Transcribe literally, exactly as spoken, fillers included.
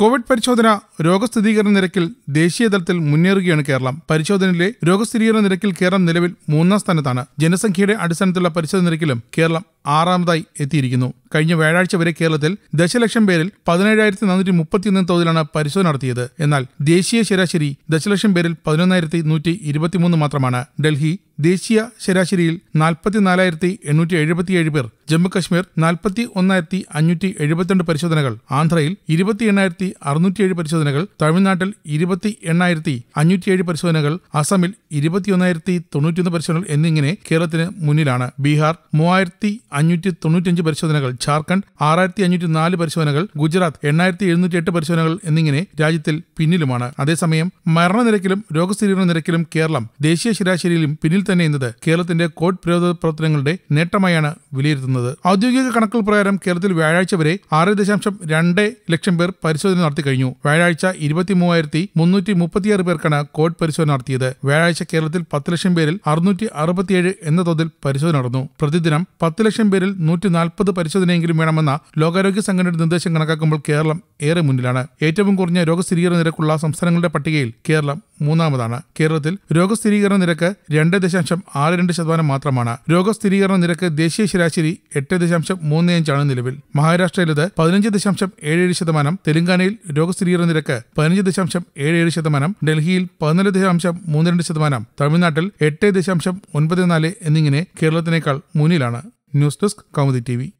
Covid പരിശോധന രോഗസ്ഥിരീകരണ നിരക്കിൽ ദേശീയതലത്തിൽ മുന്നേറുകയാണ് കേരളം. പരിശോധനയിലെ രോഗസ്ഥിരീകരണ നിരക്കിൽ കേരളം നിലവിൽ മൂന്നാം സ്ഥാനത്താണ്. ജനസംഖ്യയുടെ അടിസ്ഥാനത്തിലുള്ള പരിശോധന നിരക്കിലും കേരളം ആറാമതായി എത്തിയിരിക്കുന്നു. കഴിഞ്ഞ വ്യാഴാഴ്ച വരെ കേരളത്തിൽ ദശലക്ഷം പേരിൽ പതിനേഴായിരത്തി നാനൂറ്റി മുപ്പത്തിയൊന്ന് തോതിലാണ് പരിശോധന നടത്തിയത്. എന്നാൽ ദേശീയ ശരാശരി ദശലക്ഷം പേരിൽ പതിനൊന്നായിരത്തി നൂറ്റി ഇരുപത്തിമൂന്ന് മാത്രമാണ്. ഡൽഹി ദേശീയ ശരാശരിയിൽ നാൽപ്പത്തിനാലായിരത്തി എണ്ണൂറ്റി എഴുപത്തിയേഴ് പേർ, ജമ്മുകശ്മീർ നാൽപ്പത്തി ഒന്നായിരത്തി അഞ്ഞൂറ്റി എഴുപത്തിരണ്ട് പരിശോധനകൾ, ആന്ധ്രയിൽ ഇരുപത്തി എണ്ണായിരത്തി അറുന്നൂറ്റിയേഴ് പരിശോധനകൾ, തമിഴ്നാട്ടിൽ ഇരുപത്തി എണ്ണായിരത്തി അഞ്ഞൂറ്റിയേഴ് പരിശോധനകൾ, അസമിൽ ഇരുപത്തിയൊന്നായിരത്തി തൊണ്ണൂറ്റിയൊന്ന് പരിശോധനകൾ എന്നിങ്ങനെ കേരളത്തിന് മുന്നിലാണ്. ബീഹാർ മൂവായിരത്തി അഞ്ഞൂറ്റി തൊണ്ണൂറ്റിയഞ്ച് പരിശോധനകൾ, ജാർഖണ്ഡ് ആറായിരത്തി അഞ്ഞൂറ്റി നാല് പരിശോധനകൾ, ഗുജറാത്ത് എണ്ണായിരത്തി എഴുന്നൂറ്റി എട്ട് പരിശോധനകൾ എന്നിങ്ങനെ രാജ്യത്തിൽ പിന്നിലുമാണ്. അതേസമയം മരണനിരക്കിലും രോഗസ്ഥിരീകരണ നിരക്കിലും കേരളം ദേശീയ ശരാശരിയിലും പിന്നിൽ തന്നെ എന്നത് കേരളത്തിന്റെ കോവിഡ് പ്രതിരോധ പ്രവർത്തനങ്ങളുടെ നേട്ടമായാണ് വിലയിരുത്തുന്നത്. ഔദ്യോഗിക കണക്കുകൾ പ്രകാരം കേരളത്തിൽ വ്യാഴാഴ്ച വരെ ആറ് ദശാംശം രണ്ട് ലക്ഷം പേർ പരിശോധന നടത്തി കഴിഞ്ഞു. വ്യാഴാഴ്ച ഇരുപത്തി മൂവായിരത്തി മുന്നൂറ്റി മുപ്പത്തിയാറ് പേർക്കാണ് കോവിഡ് പരിശോധന നടത്തിയത്. വ്യാഴാഴ്ച കേരളത്തിൽ പത്ത് ലക്ഷം പേരിൽ അറുന്നൂറ്റി അറുപത്തിയേഴ് എന്ന തോതിൽ പരിശോധന നടന്നു. പ്രതിദിനം പത്ത് ലക്ഷം പേരിൽ നൂറ്റി നാൽപ്പത് പരിശോധനയെങ്കിലും വേണമെന്ന ലോകാരോഗ്യ സംഘടനയുടെ നിർദ്ദേശം കണക്കാക്കുമ്പോൾ കേരളം ഏറെ മുന്നിലാണ്. ഏറ്റവും കുറഞ്ഞ രോഗസ്ഥിരീകരണ നിരക്കുള്ള സംസ്ഥാനങ്ങളുടെ പട്ടികയിൽ കേരളം മൂന്നാമതാണ്. കേരളത്തിൽ രോഗസ്ഥിരീകരണ നിരക്ക് രണ്ട് ദശാംശം ആറ് രണ്ട് ശതമാനം മാത്രമാണ്. രോഗസ്ഥിരീകരണ നിരക്ക് ദേശീയ ശരാശരി എട്ട് ദശാംശം മൂന്ന് അഞ്ചാണ് നിലവിൽ. മഹാരാഷ്ട്രയിലത് പതിനഞ്ച് ദശാംശം ഏഴ് ഏഴ് ശതമാനം, തെലങ്കാനയിൽ രോഗസ്ഥിരീകരണ നിരക്ക് പതിനഞ്ച് ദശാംശം ഏഴ് ഏഴ് ശതമാനം, ഡൽഹിയിൽ പതിനാല് ദശാംശം മൂന്ന് രണ്ട് ശതമാനം, തമിഴ്നാട്ടിൽ എട്ട് ദശാംശം ഒൻപത് നാല് എന്നിങ്ങനെ കേരളത്തിനേക്കാൾ മുന്നിലാണ്. News desk Kaumudi T V.